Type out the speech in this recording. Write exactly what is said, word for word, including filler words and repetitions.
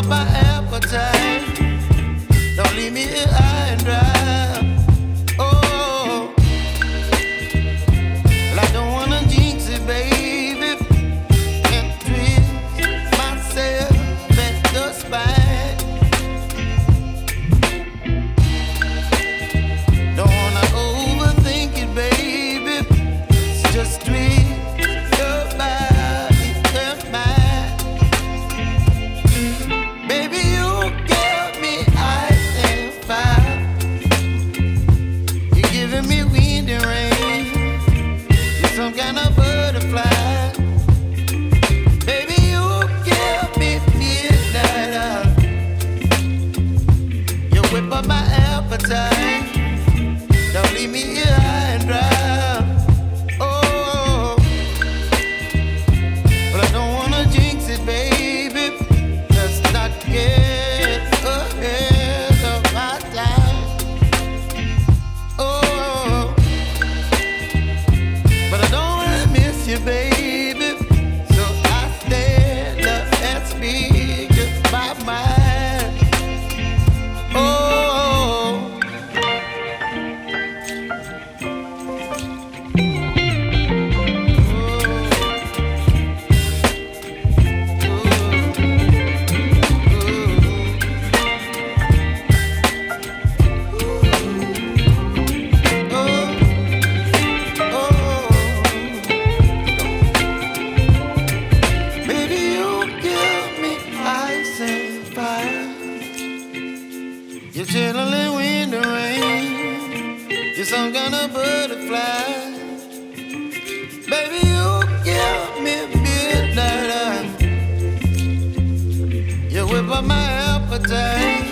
up my appetite. Don't leave me here high and dry. Oh, well, I don't wanna jinx it, baby. Can't twist myself at the spine. Don't wanna overthink it, baby. It's just twist. Don't leave me here high and dry. Oh, but I don't wanna jinx it, baby. Let's not get ahead of my time. Oh, but I don't wanna miss you, baby. So I stand up and speak just my mind. You're chilling when the rain. You're some kind of butterfly. Baby, you give me midnight. You whip up my appetite.